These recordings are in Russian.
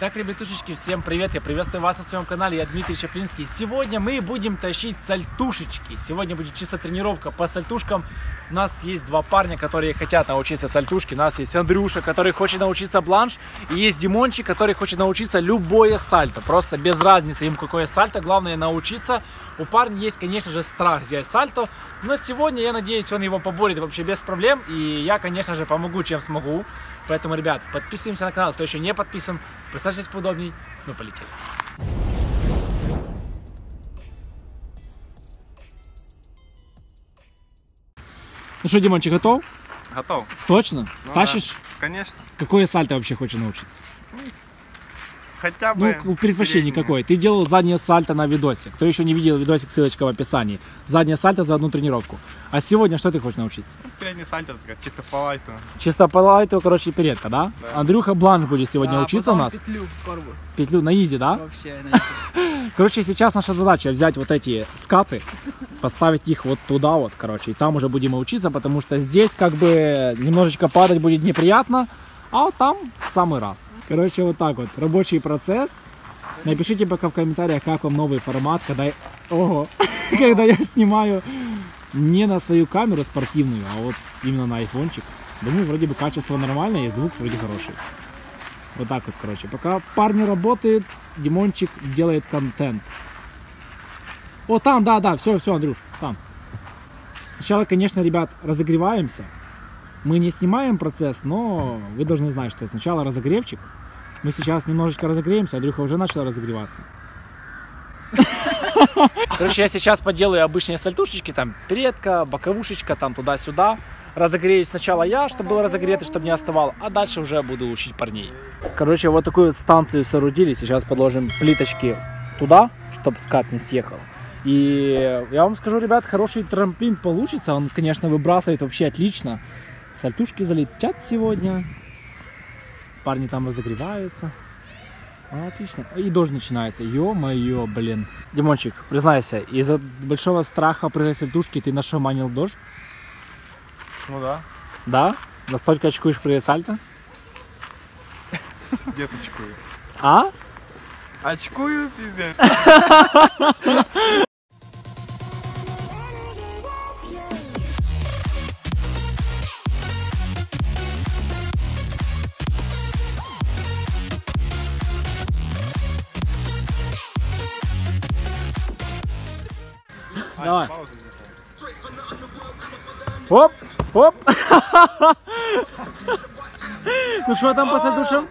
Итак, ребятушечки, всем привет! Я приветствую вас на своем канале, я Дмитрий Чаплинский. Сегодня мы будем тащить сальтушечки. Сегодня будет чисто тренировка по сальтушкам. У нас есть два парня, которые хотят научиться сальтушке. У нас есть Андрюша, который хочет научиться бланш. И есть Димончик, который хочет научиться любое сальто. Просто без разницы им какое сальто, главное научиться. У парня есть, конечно же, страх взять сальто. Но сегодня, я надеюсь, он его поборет вообще без проблем. И я, конечно же, помогу, чем смогу. Поэтому, ребят, подписываемся на канал, кто еще не подписан. Присаживайтесь поудобней. Ну, полетели. Ну что, Димончик, готов? Готов. Точно? Ну, тащишь? Да. Конечно. Какое сальто вообще хочешь научиться? Хотя бы... Ну, предпочтение какое. Ты делал заднее сальто на видосе. Кто еще не видел видосик, ссылочка в описании. Заднее сальто за одну тренировку. А сегодня что ты хочешь научиться? Ну, переднее сальто, чисто по лайту. Чисто по лайту, короче, передка, да? Да. Андрюха бланш будет сегодня учиться у нас. Петлю в корбу. Петлю на изи, да? Вообще на изи. Короче, сейчас наша задача взять вот эти скаты, поставить их вот туда вот, короче. И там уже будем учиться, потому что здесь как бы немножечко падать будет неприятно. А вот там в самый раз. Короче, вот так вот. Рабочий процесс. Напишите пока в комментариях, как вам новый формат, когда я... Ого! Когда я снимаю не на свою камеру спортивную, а вот именно на айфончик. Думаю, вроде бы качество нормальное и звук вроде хороший. Вот так вот, короче. Пока парни работают, Димончик делает контент. О, там, да, все, Андрюш, там. Сначала, конечно, ребят, разогреваемся. Мы не снимаем процесс, но вы должны знать, что сначала разогревчик. Мы сейчас немножечко разогреемся, Андрюха уже начал разогреваться. Короче, я сейчас поделаю обычные сальтушечки, там передка, боковушечка, там туда-сюда. Разогреюсь сначала я, чтобы было разогрето, чтобы не остывало, а дальше уже буду учить парней. Короче, вот такую вот станцию соорудили, сейчас подложим плиточки туда, чтобы скат не съехал. И я вам скажу, ребят, хороший трамплин получится, он, конечно, выбрасывает вообще отлично. Сальтушки залетят сегодня. Парни там разогреваются. Отлично. И дождь начинается. Ё-моё, блин. Димончик, признайся, из-за большого страха прыжка сальтушки ты нашаманил дождь? Ну да. Да? Настолько очкуешь прыгать сальто? Где-то очкую. А? Очкую, пиздец. Давай. Оп, оп. Ну что там по сальтушам?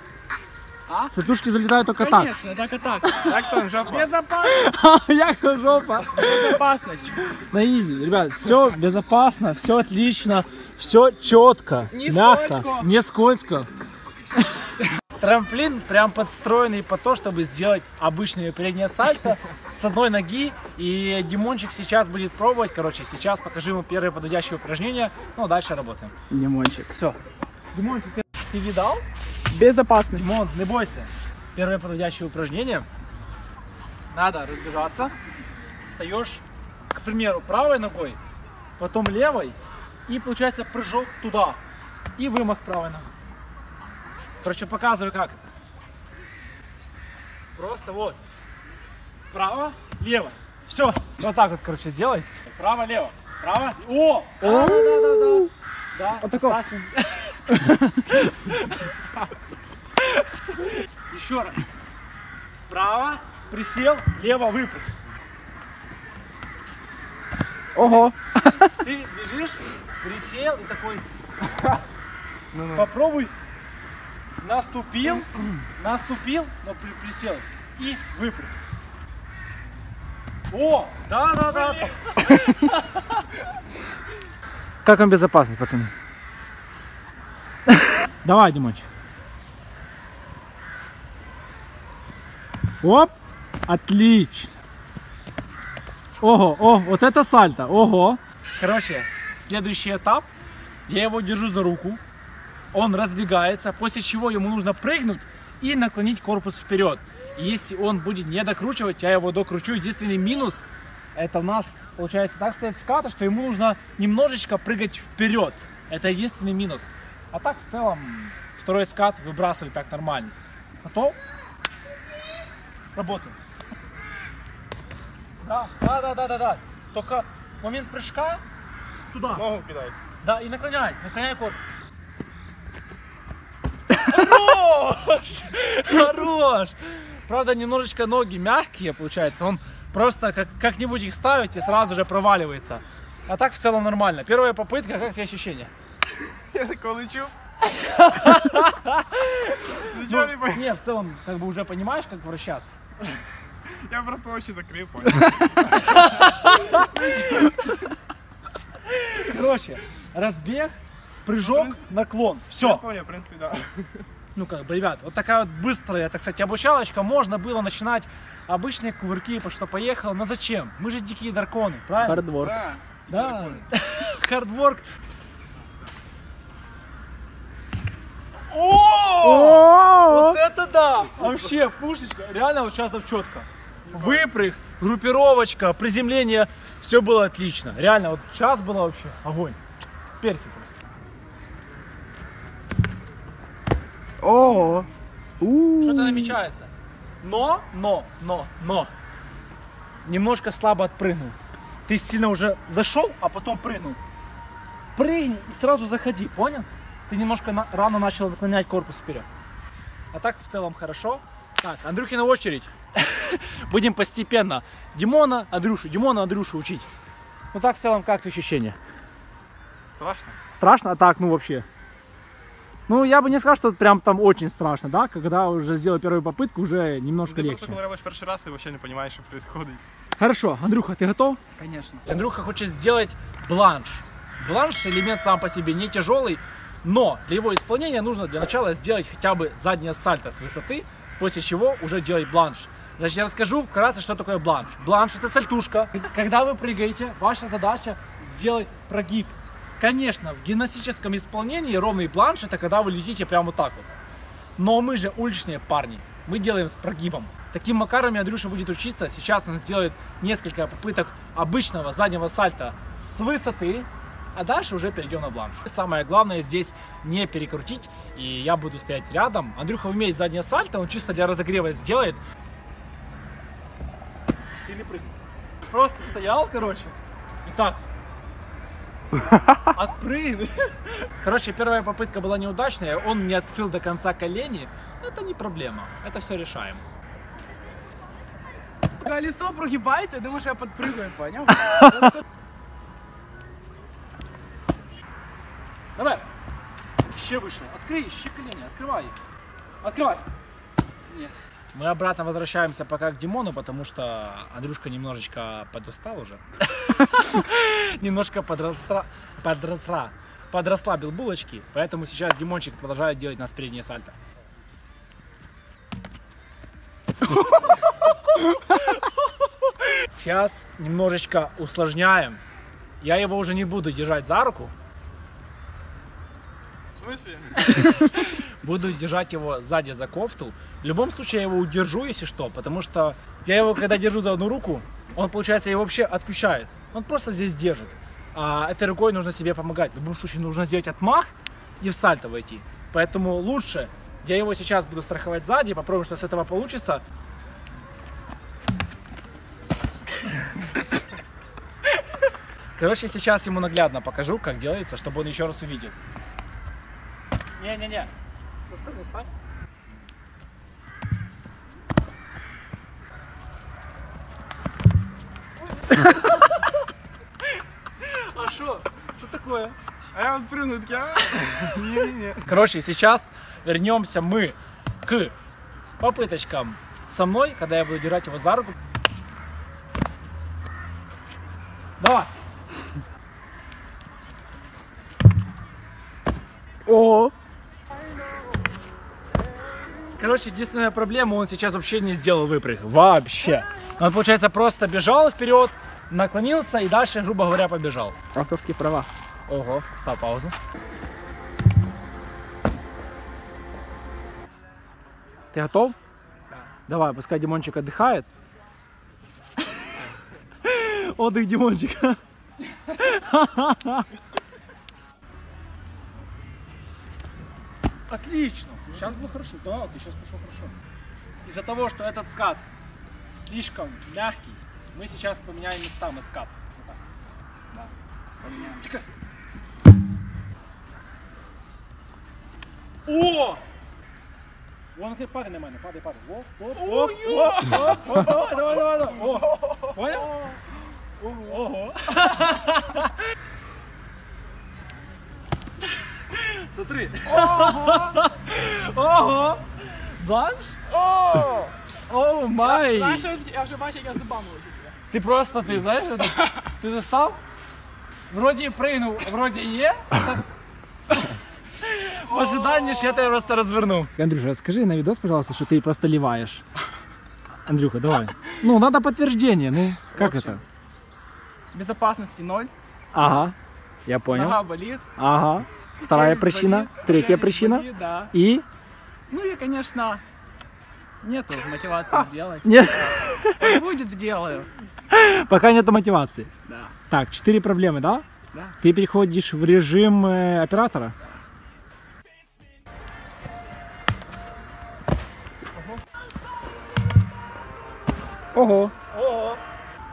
Сальтушки залетают только так. Конечно, только так. Так там жопа. Безопасно. Як там жопа. Безопасно. На изи, ребят, все безопасно, все отлично, все четко, мягко, не скользко. Трамплин прям подстроенный по то, чтобы сделать обычное переднее сальто с одной ноги. И Димончик сейчас будет пробовать. Короче, сейчас покажу ему первое подводящее упражнение. Ну, дальше работаем. Димончик. Все. Димончик, ты видал? Безопасность. Димон, не бойся. Первое подводящее упражнение. Надо разбежаться. Встаешь, к примеру, правой ногой, потом левой. И получается прыжок туда. И вымах правой ногой. Короче, показываю, как это. Просто вот. Право, лево. Все. Вот так вот, короче, сделай. Право, лево. Право. О! Да. Вот такой. Еще раз. Право, присел, лево, выпрыг. Ого. Ты бежишь, присел и такой. Попробуй. Наступил, наступил, но присел и выпрыгнул. О, да. Как вам безопасность, пацаны? Давай, Димончик. Оп, отлично. Ого, о, вот это сальто, ого. Короче, следующий этап. Я его держу за руку. Он разбегается, после чего ему нужно прыгнуть и наклонить корпус вперед. Если он будет не докручивать, я его докручу. Единственный минус, это у нас получается так стоит ската, что ему нужно немножечко прыгать вперед. Это единственный минус. А так в целом второй скат выбрасывать так нормально. Готов? работаем. Да, да, да, да, да, да. Только момент прыжка туда. Ногу кидай. Да, и наклоняй, наклоняй корпус. Хорош! Хорош! Правда, немножечко ноги мягкие получается. Он просто как-нибудь их ставит и сразу же проваливается. А так в целом нормально. Первая попытка, как тебе ощущения? Я такой лечу. Не, в целом, как бы уже понимаешь, как вращаться. Я просто вообще закрыл, понял. Короче, разбег, прыжок, наклон. Все. Я понял, в принципе, да. Ну как бы, ребят, вот такая вот быстрая, так сказать, обучалочка. Можно было начинать обычные кувырки, потому что поехал. Но зачем? Мы же дикие драконы, правильно? Хардворк. Да. Хардворк. О! Вот это да! Вообще, пушечка. Реально вот сейчас четко. Выпрыг, группировочка, приземление. Все было отлично. Реально, вот сейчас было вообще огонь. Персик. О, что-то намечается. Но. Немножко слабо отпрыгнул. Ты сильно уже зашел, а потом прыгнул. Прыгни и сразу заходи, понял? Ты немножко рано начал наклонять корпус вперед. А так в целом хорошо. Так, Андрюхина очередь. Будем постепенно Димона, Андрюшу учить. Ну так в целом как ощущение? Страшно. Страшно? А так, ну вообще. Ну, я бы не сказал, что прям там очень страшно, да? Когда уже сделал первую попытку, уже немножко легче. Ты работаешь первый раз и вообще не понимаешь, что происходит. Хорошо. Андрюха, ты готов? Конечно. Андрюха хочет сделать бланш. Бланш — элемент сам по себе не тяжелый, но для его исполнения нужно для начала сделать хотя бы заднее сальто с высоты, после чего уже делать бланш. Значит, я расскажу вкратце, что такое бланш. Бланш — это сальтушка. Когда вы прыгаете, ваша задача сделать прогиб. Конечно, в гимнастическом исполнении ровный бланш — это когда вы летите прямо вот так вот. Но мы же уличные парни, мы делаем с прогибом. Таким макаром Андрюша будет учиться. Сейчас он сделает несколько попыток обычного заднего сальта с высоты, а дальше уже перейдем на бланш. Самое главное здесь не перекрутить, и я буду стоять рядом. Андрюха умеет заднее сальто, он чисто для разогрева сделает. Или прыгнул. Просто стоял, короче, и так. Отпрыгнул. Короче, первая попытка была неудачная. Он не открыл до конца колени. Это не проблема, это все решаем. Колесо прогибается, я думаю, что я подпрыгаю, понял? Давай. Еще выше. Открой еще колени, открывай. Открывай. Нет. Мы обратно возвращаемся пока к Димону, потому что Андрюшка немножечко подустал уже. Немножко подрасслабил булочки, поэтому сейчас Димончик продолжает делать нас переднее сальто. Сейчас немножечко усложняем. Я его уже не буду держать за руку. В смысле? Буду держать его сзади за кофту. В любом случае я его удержу, если что, потому что я его, когда держу за одну руку, он, получается, его вообще отключает. Он просто здесь держит. А этой рукой нужно себе помогать. В любом случае нужно сделать отмах и в сальто войти. Поэтому лучше я его сейчас буду страховать сзади. Попробуем, что с этого получится. Короче, сейчас ему наглядно покажу, как делается, чтобы он еще раз увидел. Не-не-не. Со стороны встань. А что? Что такое? А я вот прыгнул, я... Не-не-не. Короче, сейчас вернемся мы к попыточкам со мной, когда я буду держать его за руку. Давай. О. Короче, единственная проблема, он сейчас вообще не сделал выпрыг. Вообще. Он, получается, просто бежал вперед, наклонился и дальше, грубо говоря, побежал. Авторские права. Ого, ставь паузу. Ты готов? Да. Давай, пускай Димончик отдыхает. Отдых Димончика. Отлично. Сейчас было хорошо. Да, ты сейчас пошел хорошо. Из-за того, что этот скат слишком мягкий. Мы сейчас поменяем местами скат. Вот так. Да. О! Вон не падай на мене, падай, падай. О, давай, давай, давай. О, понял? Ого. Смотри. Ого. Банш? О, май. Знаешь, я вже бачу, як я забанував тебе. Ти просто, ти знаєш, ти достав? Вроді пригнув, вроді є. В ожидании, что я тебя просто разверну. Андрюша, скажи на видос, пожалуйста, что ты просто ливаешь. Андрюха, давай. Ну, надо подтверждение. Ну, как это? Безопасности 0. Ага, я понял. Нога болит. Ага. Вторая причина. Болит. Третья причина. Болит, да. И? Ну, я, конечно, нету мотивации делать. Нет. Будет, сделаю. Пока нету мотивации. Да. Так, 4 проблемы, да? Да. Ты переходишь в режим оператора? Ого. Ого.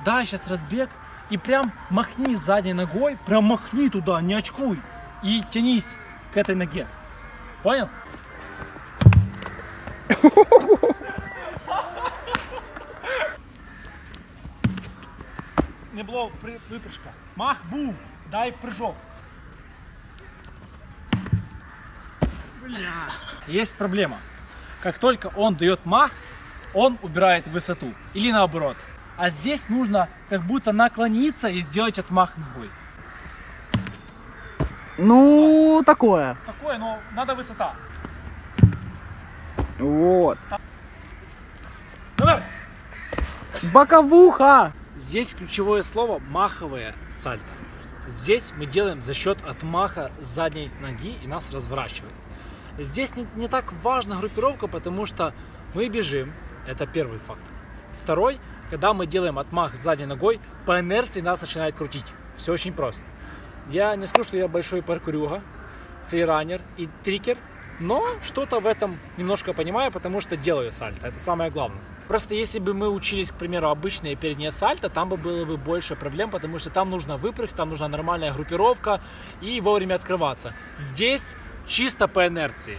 Да, сейчас разбег. И прям махни задней ногой, прям махни туда, не очкуй. И тянись к этой ноге. Понял? Не было выпрыжка. Мах, бум, дай прыжок. Бля. Есть проблема. Как только он дает мах, он убирает высоту. Или наоборот. А здесь нужно как будто наклониться и сделать отмах ногой. Ну, высота. Такое. Такое, но надо высота. Вот. Давай. Боковуха. Здесь ключевое слово маховое сальто. Здесь мы делаем за счет отмаха задней ноги и нас разворачивает. Здесь не так важна группировка, потому что мы бежим. Это первый фактор. Второй, когда мы делаем отмах задней ногой, по инерции нас начинает крутить. Все очень просто. Я не скажу, что я большой паркурюга, фриранер и трикер, но что-то в этом немножко понимаю, потому что делаю сальто. Это самое главное. Просто если бы мы учились, к примеру, обычные передние сальто, там бы было бы больше проблем, потому что там нужно выпрыг, там нужна нормальная группировка и вовремя открываться. Здесь чисто по инерции.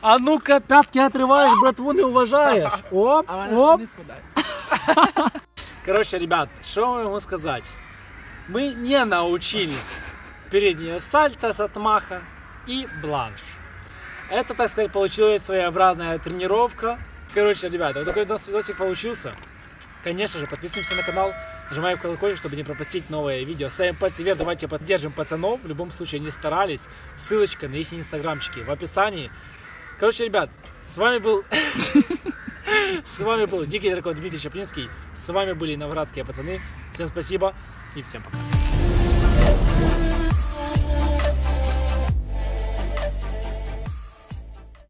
А ну-ка, пятки отрываешь, братву не уважаешь. Оп, оп. Короче, ребят, что я могу сказать? Мы не научились переднее сальто с отмаха и бланш. Это, так сказать, получилась своеобразная тренировка. Короче, ребята, вот такой у нас видосик получился. Конечно же, подписываемся на канал, нажимаем колокольчик, чтобы не пропустить новые видео. Ставим пальцы вверх, давайте поддержим пацанов. В любом случае, они старались. Ссылочка на их инстаграмчики в описании. Короче, ребят, с вами был Дикий Дракон Дмитрий Чаплинский. С вами были новгородские пацаны. Всем спасибо и всем пока.